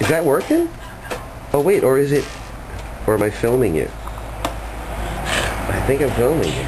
Is that working? Oh wait, or is it, or am I filming it? I think I'm filming it.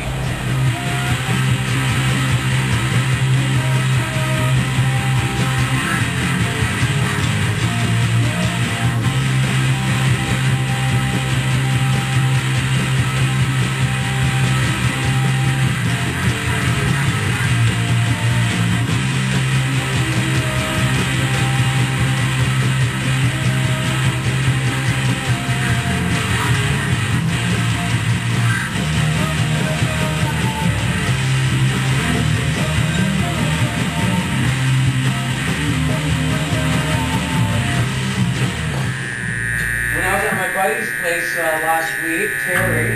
Place last week, Terry.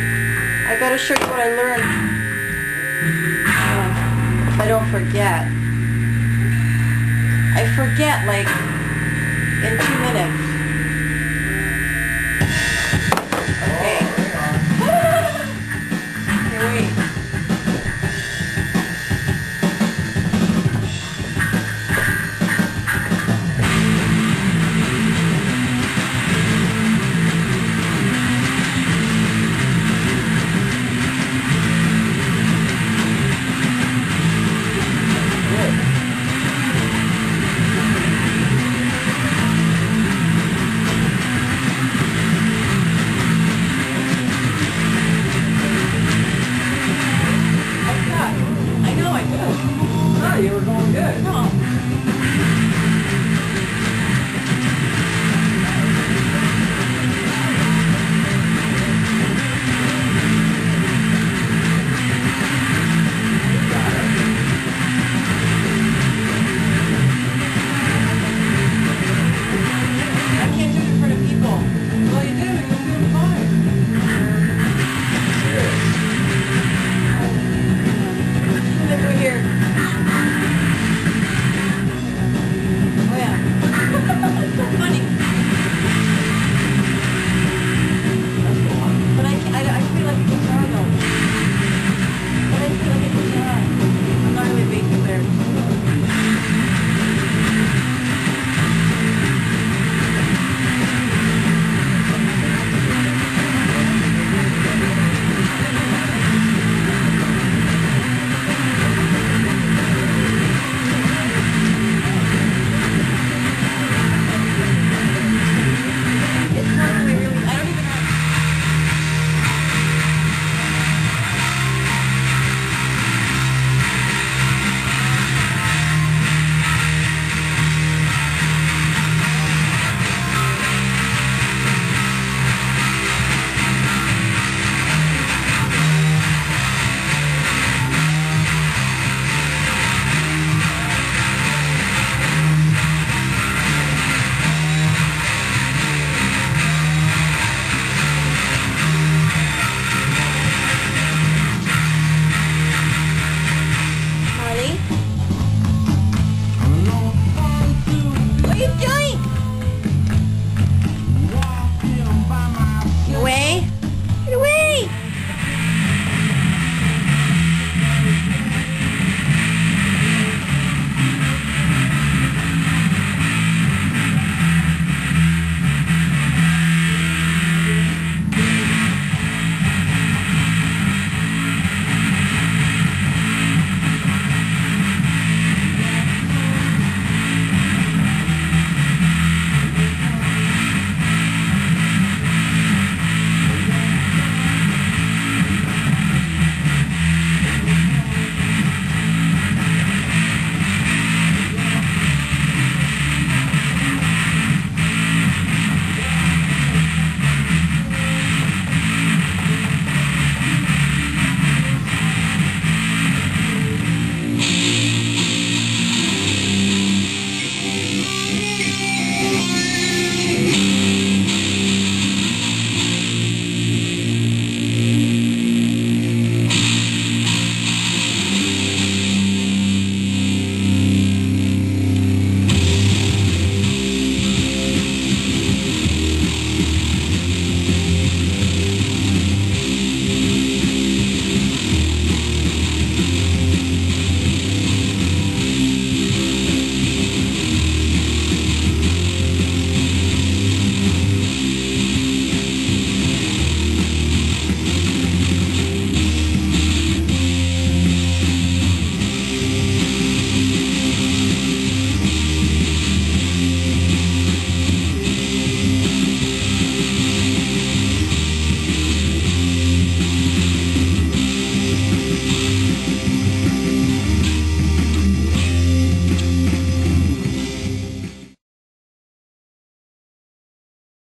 I gotta show you what I learned. I don't forget. I forget like in 2 minutes. Okay. Here, wait. You were going good. No.